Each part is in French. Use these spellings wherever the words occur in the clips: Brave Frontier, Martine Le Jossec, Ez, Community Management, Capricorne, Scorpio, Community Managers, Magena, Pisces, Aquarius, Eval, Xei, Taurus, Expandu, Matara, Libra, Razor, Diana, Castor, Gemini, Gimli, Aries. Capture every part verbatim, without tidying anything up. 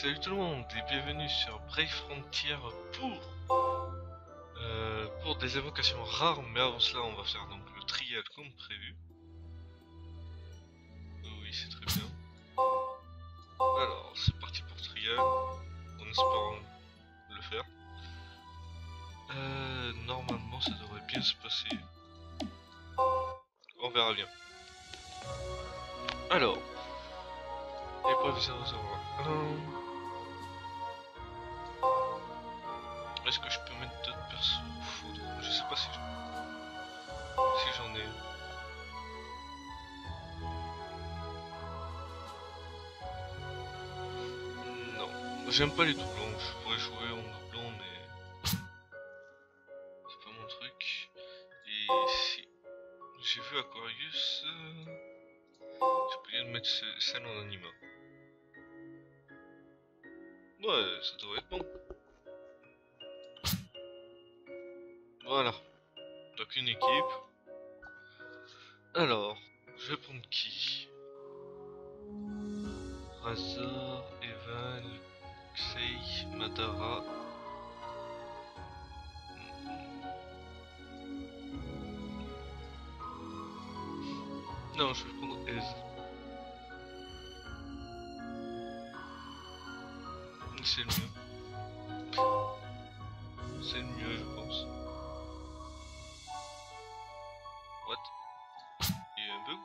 Salut tout le monde et bienvenue sur Brave Frontier pour, euh, pour des évocations rares, mais avant cela on va faire donc le trial comme prévu. Oui, c'est très bien. Alors c'est parti pour trial, en espérant le faire. Euh, normalement ça devrait bien se passer. On verra bien. Alors, épreuve zéro zéro un. Est-ce que je peux mettre d'autres persos au foudre? Je sais pas si je... si j'en ai. Non, j'aime pas les doublons. Je pourrais jouer en doublon, mais c'est pas mon truc. Et si j'ai vu Aquarius, euh... j'ai oublié de mettre celle en anima. Ouais, ça devrait être bon. Voilà. Donc une équipe. Alors, je vais prendre qui? Razor, Eval, Xei, Matara. Non, je vais prendre Ez. C'est le mieux. C'est le mieux, je pense. What? Il y a un bug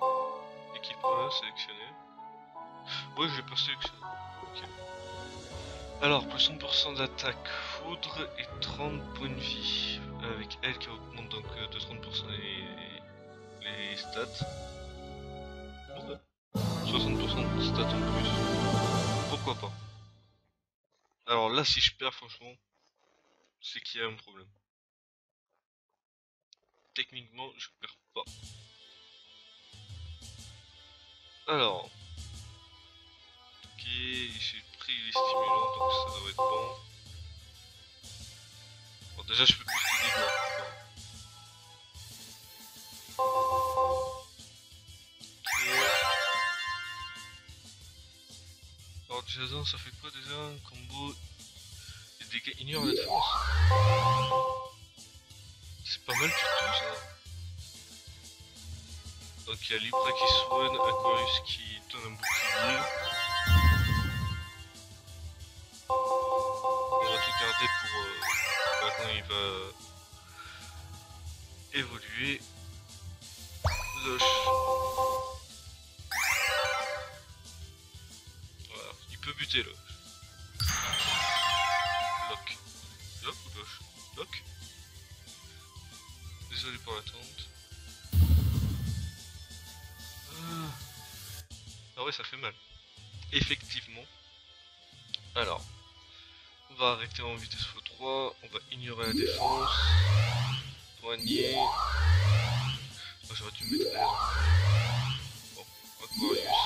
ou quoi? Équipement sélectionné. Ouais, je vais pas sélectionner. Ok. Alors, plus cent pour cent d'attaque foudre et trente points de vie. Avec elle qui augmente donc de trente pour cent les, les stats. Ouais. soixante pour cent de stats en plus, pourquoi pas. Alors là si je perds franchement, c'est qu'il y a un problème. Techniquement je perds pas. Alors, ok, j'ai pris les stimulants donc ça doit être bon. Bon déjà je peux plus de dégâts. Jason, ça fait quoi déjà un combo et des dégâts ignorent la défense? C'est pas mal du tout ça. Donc il y a Libra qui soigne, Aquarius qui donne un bouclier. On va tout garder pour euh, maintenant il va évoluer. Loche. Peut buter Loche. Loche. Loche ou Loche? Loche. Désolé pour l'attente. Ah. Ah ouais, ça fait mal. Effectivement. Alors, on va arrêter en vitesse fois trois. On va ignorer la défense. Poignée. Oh, j'aurais dû mettre air. Bon, Aquarius.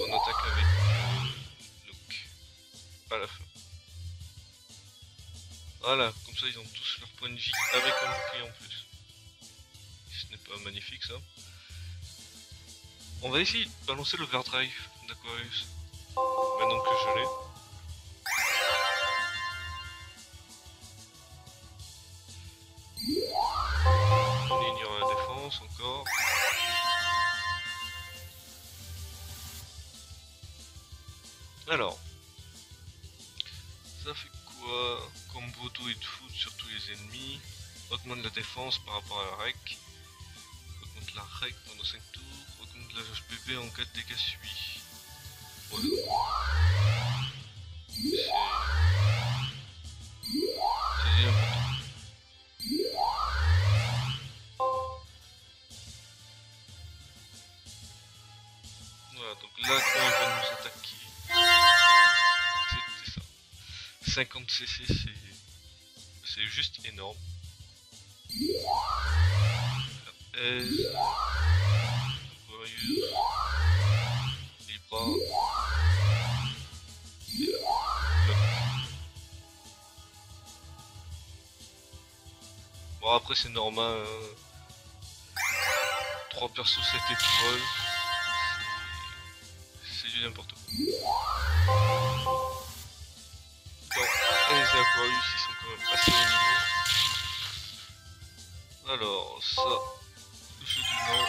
On attaque avec euh, Look. À la fin. Voilà, comme ça ils ont tous leur point de vie avec un bouclier en plus. Ce n'est pas magnifique ça. On va essayer de balancer l'overdrive d'Aquarius. Maintenant que je l'ai. On ignore la défense encore. Alors, ça fait quoi? Combo d'eau et de foudre sur tous les ennemis, augmente la défense par rapport à la rec, augmente la rec pendant cinq tours, augmente la jauge P B en cas de dégâts subis. Voilà. C'est important. Voilà, donc là quand il va nous attaquer. cinquante C C, c'est juste énorme. Ez, Aquarius, Libra, bon après c'est normal, hein. trois persos sept étoiles, du n'importe quoi. Donc, Ez et Aquarius, ils sont quand même passés au niveau. Alors, ça, je fais du non.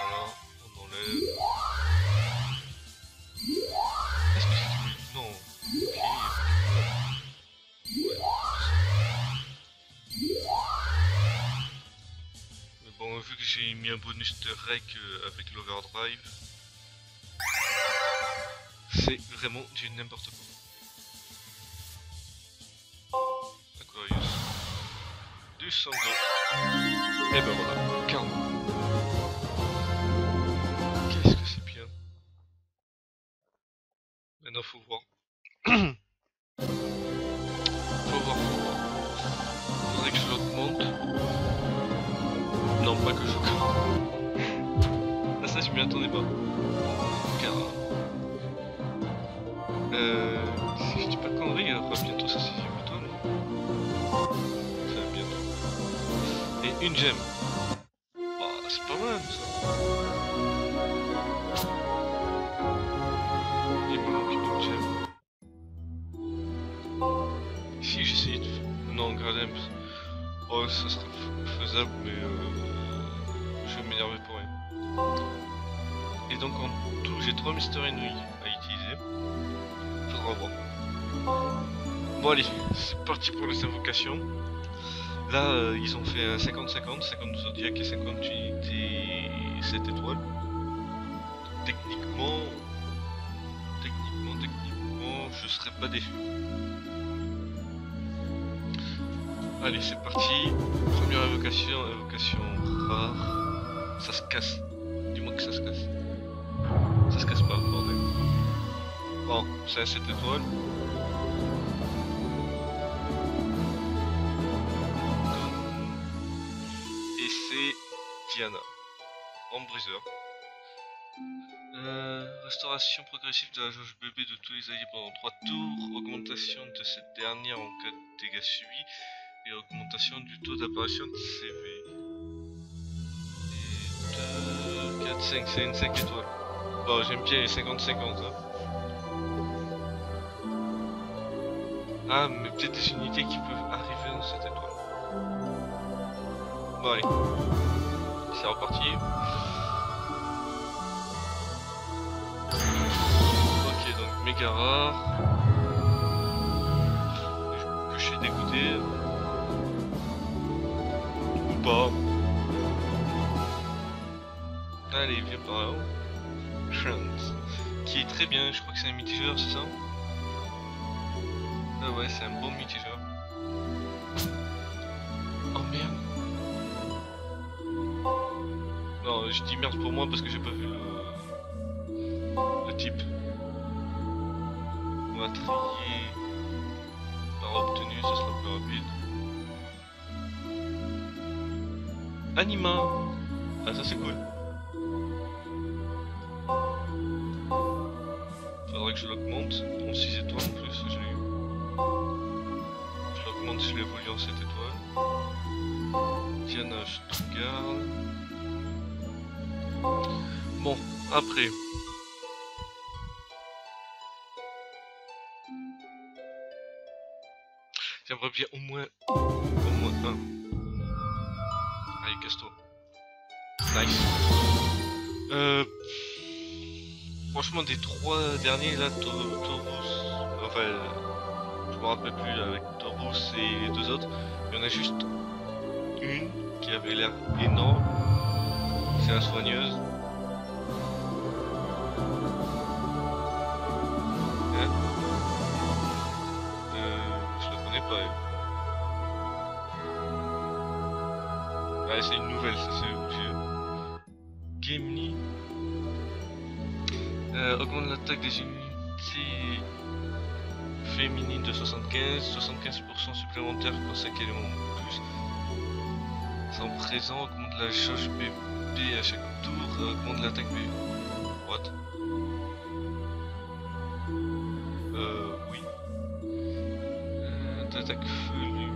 Voilà, on enlève. Est-ce que c'est du non? Ok. Ouais. Mais bon, vu que j'ai mis un bonus de rec avec l'overdrive, c'est vraiment du n'importe quoi. Aquarius. Du sanglot. Et ben voilà, calme. Qu'est-ce que c'est bien. Maintenant faut voir. Faut voir, faut voir. Faudrait que je l'augmente. Non, pas que je l'augmente. Ah ça, je m'y attendais pas. Euh, si je dis pas de conneries, il aura bientôt sa sixième étoile. Enfin, bientôt. Et une gemme. Bah, c'est pas mal ça. Il manque une gemme. Si j'essayais de faire. Non, Gradem. Oh, ça serait faisable, mais euh, je vais m'énerver pour rien. Et donc, en tout, j'ai trois Mystery Nouilles à utiliser. Bon allez, c'est parti pour les invocations. Là euh, ils ont fait cinquante cinquante, cinquante zodiac et cinquante unités sept étoiles. Techniquement, techniquement, techniquement, je serais pas déçu. Allez, c'est parti. Première invocation, invocation rare. Ça se casse. Dis-moi que ça se casse. Ça se casse pas, bordel. Bon, c'est à sept étoiles. Et c'est Diana, en briseur. Euh, restauration progressive de la jauge bébé de tous les alliés pendant trois tours. Augmentation de cette dernière en cas de dégâts subis. Et augmentation du taux d'apparition de C V. Et deux, quatre, cinq, c'est une cinq étoiles. Bon, j'aime bien les cinquante cinquante là. Ah, mais peut-être des unités qui peuvent arriver dans cette étoile. Bon allez, c'est reparti. Ok, donc méga rare. Que je suis dégoûté. Ou pas. Allez, viens par là haut. Qui est très bien, je crois que c'est un mitigeur, c'est ça? Ah ouais, c'est un bon mitigeur. Oh merde. Non, je dis merde pour moi parce que j'ai pas vu le, le type. On va trier par obtenu, ça sera plus rapide. Anima. Ah ça c'est cool. Faudrait que je l'augmente. Bon, six étoiles en plus, je l'ai eu. Je l'augmente si je l'évolue en sept étoiles. Diana, je te regarde. Bon, après. J'aimerais bien au moins. Au moins un. Allez, Castor. Nice. Euh. Franchement, des trois derniers là, Taurus. Enfin. Je me rappelle plus avec Taurus et les deux autres, il y en a juste une qui avait l'air énorme, c'est la soigneuse. Hein euh, je la connais pas elle. Ouais, c'est une nouvelle, ça c'est obligé. Gimli euh, augmente l'attaque des unités féminine de soixante-quinze, soixante-quinze pour cent supplémentaire pour cinq éléments en plus. Sans présent, augmente la jauge B B à chaque tour, augmente l'attaque B B. What? Euh, oui. Euh, d'attaque feu,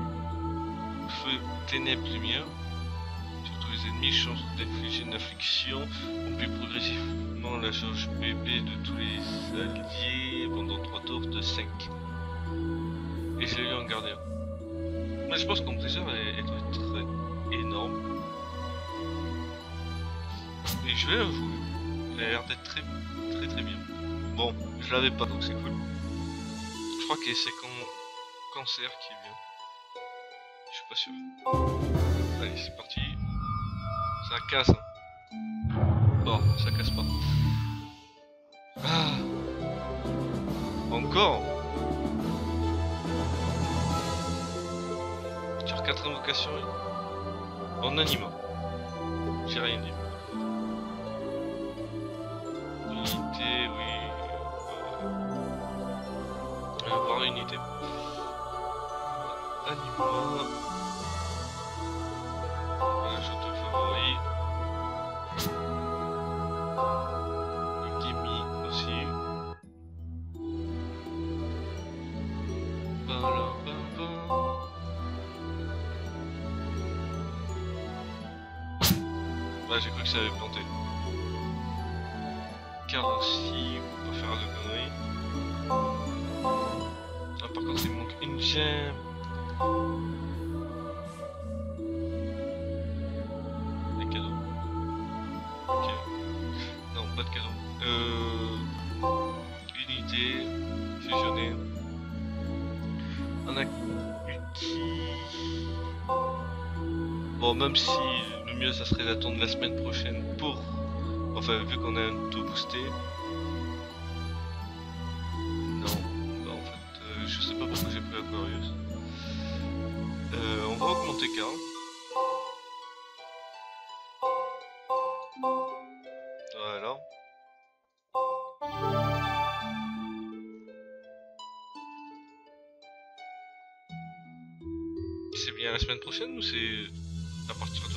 feu, ténèbres, lumière. Surtout les vos ennemis, chance d'infliger une affliction, rompez progressivement la charge P B de tous les alliés pendant trois tours de cinq. Et je l'ai eu en gardien. Mais je pense qu'on trésor est très énorme. Et je vais jouer. Il a l'air d'être très très très bien. Bon, je l'avais pas donc c'est cool. Je crois que c'est quand cancer qui vient. Je suis pas sûr. Allez, c'est parti. Ça casse. Hein. Bon, ça casse pas. Ah. Encore. Tire quatre invocations en anima. J'ai rien dit. Unité, oui. Euh, avoir une unité. Anima. Voilà, je te favorise. Le Gimli aussi. Par là, par là. Bah, j'ai cru que ça avait planté. Car aussi, on peut faire le connerie. Ah, par contre, il manque une gemme. Des cadeaux. Ok. Non, pas de cadeaux. Euh. Unité. Fusionner. Un acquis. Bon, même si le mieux, ça serait d'attendre la semaine prochaine pour. Enfin, vu qu'on a un taux boosté. Non, bah en fait, euh, je sais pas pourquoi j'ai pris Aquarius. Euh, on va augmenter K. Voilà. C'est bien la semaine prochaine ou c'est à partir de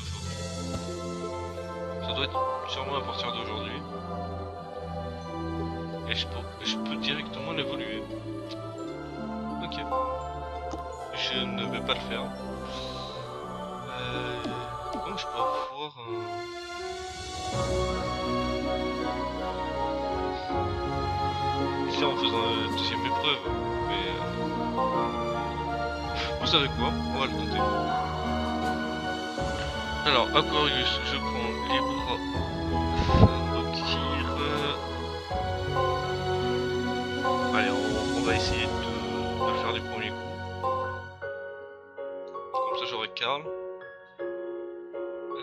ça doit être sûrement à partir d'aujourd'hui. Et je peux, je peux directement l'évoluer. Ok. Je ne vais pas le faire. Euh, donc je peux avoir un... C'est en faisant la deuxième épreuve. Mais... Euh... Vous savez quoi? On va le tenter. Alors, Aquarius, je prends Libra, Frontier. Allez, on, on va essayer de, de le faire du premier coup. Comme ça, j'aurai Karl. Euh,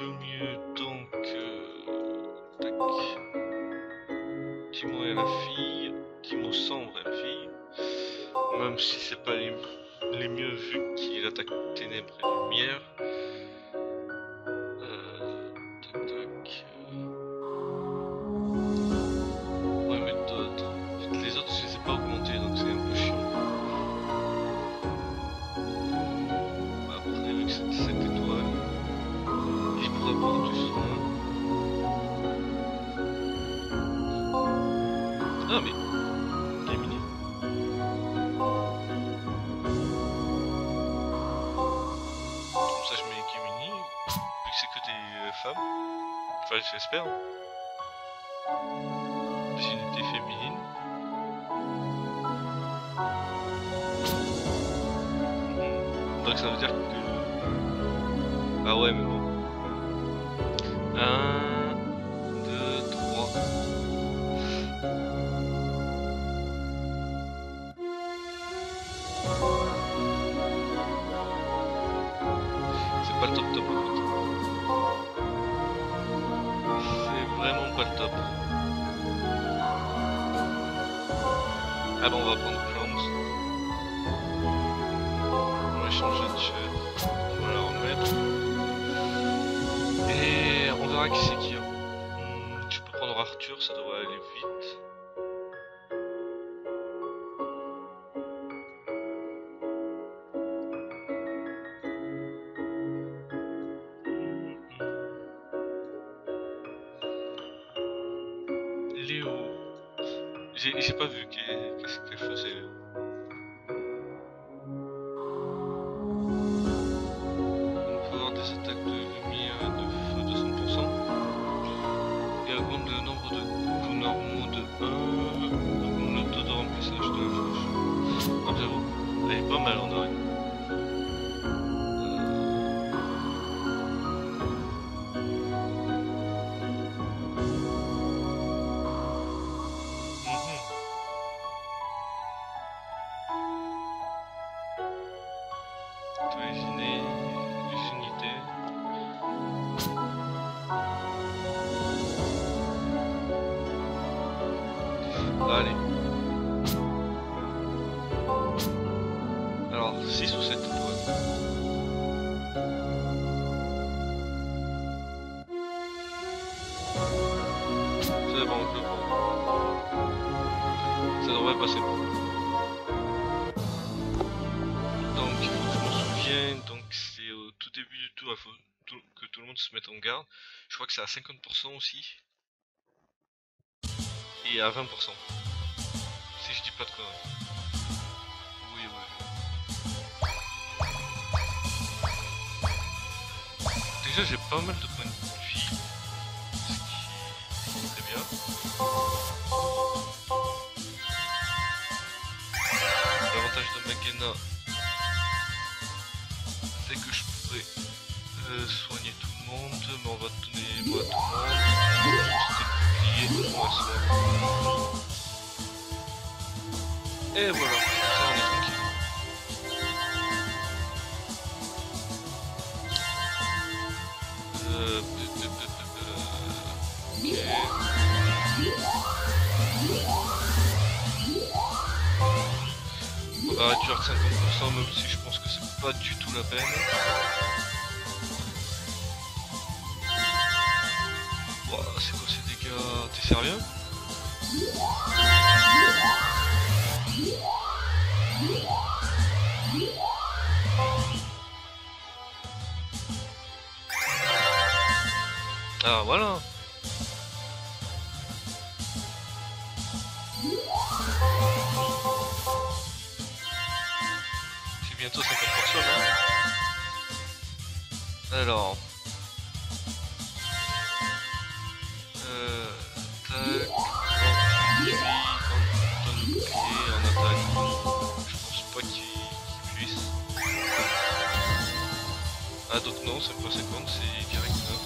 le mieux, donc. Euh, tac. Timon et la fille. Timon Sambre et la fille. Même si c'est pas les, les mieux vu qu'il attaque ténèbres et lumière. Enfin, j'espère. C'est une unité féminine. Donc ça veut dire que... Ah ouais, mais bon. un, deux, trois. C'est pas le top top en fait. Pas le top. Ah bon, on va prendre Clowns. On va changer de chef. On va la remettre. Et on verra qui c'est qui. Hein. Hmm, je peux prendre Arthur, ça devrait aller vite. J'ai pas vu qu'est-ce qu'elle faisait. On peut avoir des attaques de lumière. pas mal en vrai. Je crois que c'est à cinquante pour cent aussi et à vingt pour cent si je dis pas de quoi. Oui oui. Déjà j'ai pas mal de points de vie, ce qui est très bien. L'avantage de Magena c'est que je pourrais euh, soigner tout. Monde, mais on va donner moi tout le monde, moi. Et voilà, ça on est tranquille. Euh, euh, euh, on va réduire de cinquante pour cent même si je pense que c'est pas du tout la peine. C'est quoi ces dégâts? T'es sérieux? Ah voilà. C'est bientôt cinquante pour cent là. Alors... Ah donc non, c'est pas cinquante, c'est direct neuf.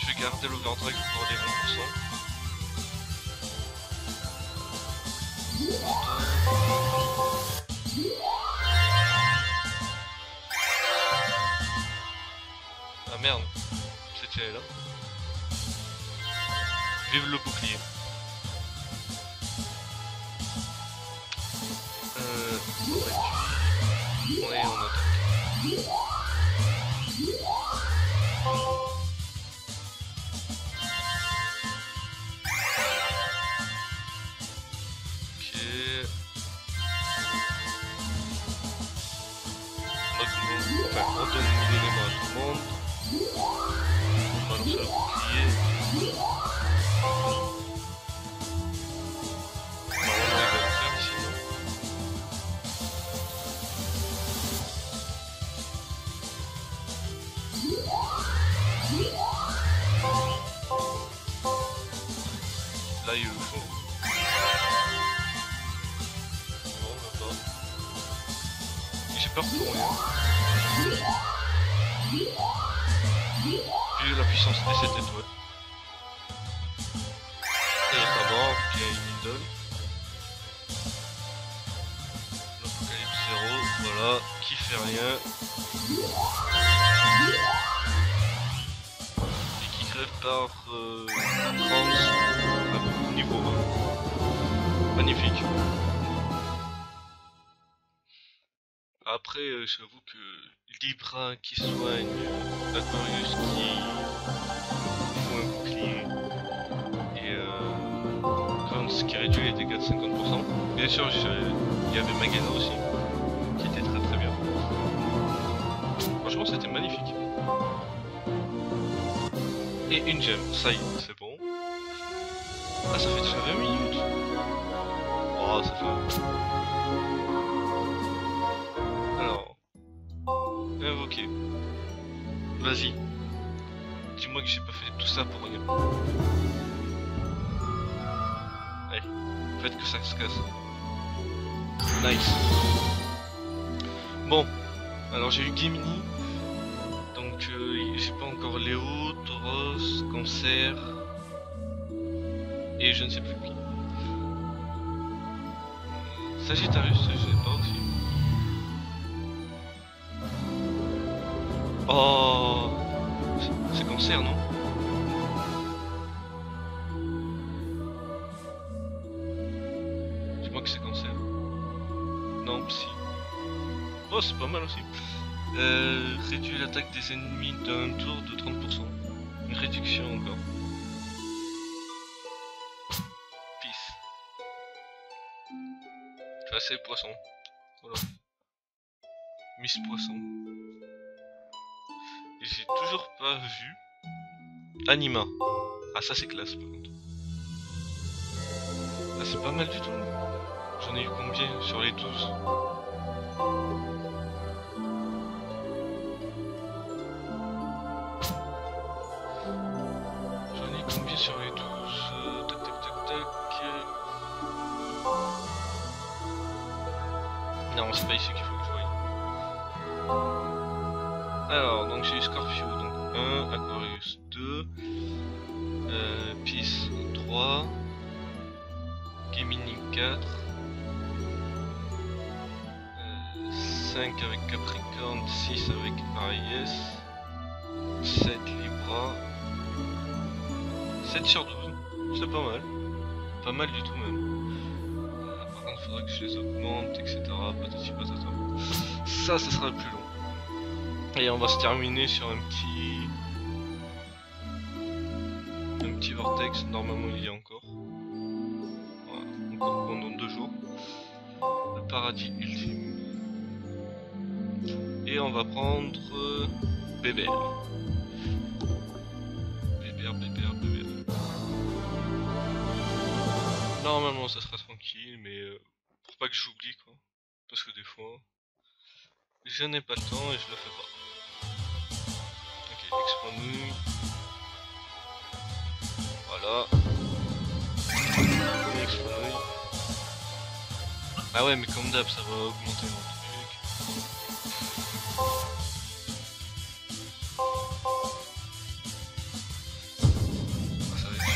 Je vais garder l'overdrive pour les vingt pour cent. Merde, cette chaîne là. Vive le bouclier. Euh... Ouais, on attaque. Ok... Donc on va faire redonner l'élément à tout le monde. On balance le bouclier. On va enlever le fer ici. Là il est au fond. Non, on va pas. J'ai peur pour rien. Vu la puissance des sept étoiles. Et d'abord, il y a une idole. L'apocalypse zéro, voilà, qui fait rien. Et qui crève par euh, France niveau un. Magnifique. Après, euh, j'avoue que Libra qui soigne, euh, Aquarius qui fout un bouclier et Gans euh, qui réduit les dégâts de cinquante pour cent. Bien sûr, il y avait Magena aussi qui était très très bien. Franchement, c'était magnifique. Et une gemme, ça y est, c'est bon. Ah, ça fait déjà vingt minutes. Oh, Oh, ça fait... Alors... Invoquer. Vas-y. Dis-moi que j'ai pas fait tout ça pour rien. Allez, faites que ça se casse. Nice. Bon, alors j'ai eu Gemini. Donc euh, j'ai pas encore Léo, Tauros, Cancer... Et je ne sais plus qui. Sagittarius, je sais pas aussi. Oh, c'est Cancer, non? Dis-moi que c'est Cancer. Non, Psy. Oh, c'est pas mal aussi. Euh, réduit l'attaque des ennemis d'un tour de trente pour cent. Une réduction encore. Assez poisson. Voilà. Miss Poisson. Et j'ai toujours pas vu Anima. Ah ça c'est classe par contre. Ah c'est pas mal du tout. J'en ai eu combien sur les douze? J'en ai eu combien sur les douze? euh, Tac tac tac tac. Non, c'est pas ici qu'il faut que je voie. Alors, donc j'ai eu Scorpio, donc un, Aquarius deux, euh, Pisces trois, Gemini quatre, euh, cinq avec Capricorne, six avec Aries, sept Libra, sept sur douze, c'est pas mal, pas mal du tout même. Faudra que je les augmente, et cetera. Patati patata. Ça, ça sera le plus long. Et on va se terminer sur un petit. Un petit vortex. Normalement, il y a encore. Voilà, encore pendant deux jours. Le paradis ultime. Et on va prendre. Euh, Bébert. Bébert, Bébert, Bébert. Normalement, ça sera tranquille, mais. Euh... Pas que j'oublie quoi, parce que des fois je n'ai pas le temps et je le fais pas. Ok, Expandu. Voilà. Expandu. Ah ouais, mais comme d'hab, ça va augmenter mon truc. Ah, ça va être...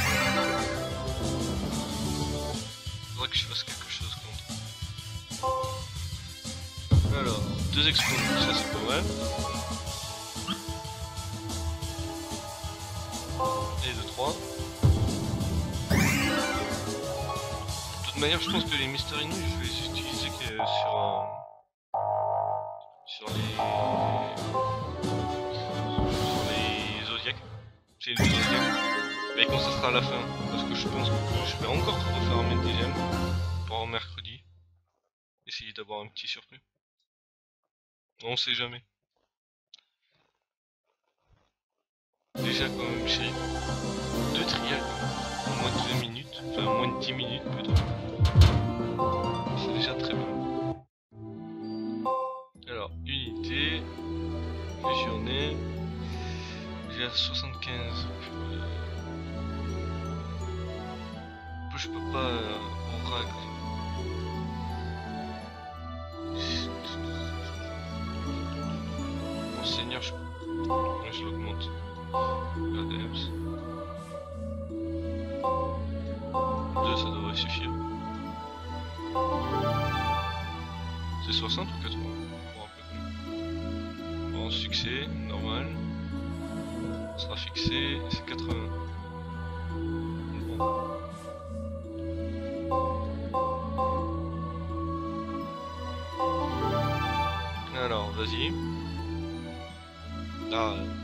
Faudrait que je fasse quelque chose contre. Alors, deux expos, ça c'est pas mal. Et deux, trois. De toute manière, je pense que les Mystery Nuits, je vais les utiliser sur un... sur les... sur les Zodiacs. C'est les Zodiacs. Mais quand ça sera à la fin, parce que je pense que je vais encore refaire un deuxième pour mercredi. Essayer d'avoir un petit surpris. On sait jamais. Déjà quand même chérie. Deux trials en moins de deux minutes. Enfin moins de dix minutes plutôt. C'est déjà très bien. Alors, unité. Fusionner. J'ai à soixante-quinze. Je peux pas euh, oracle. Seigneur, je, je l'augmente. deux, ça devrait suffire. C'est soixante ou quatre-vingts? Bon, succès, normal. On sera fixé, c'est quatre-vingts. Bon. Alors, vas-y. Ah,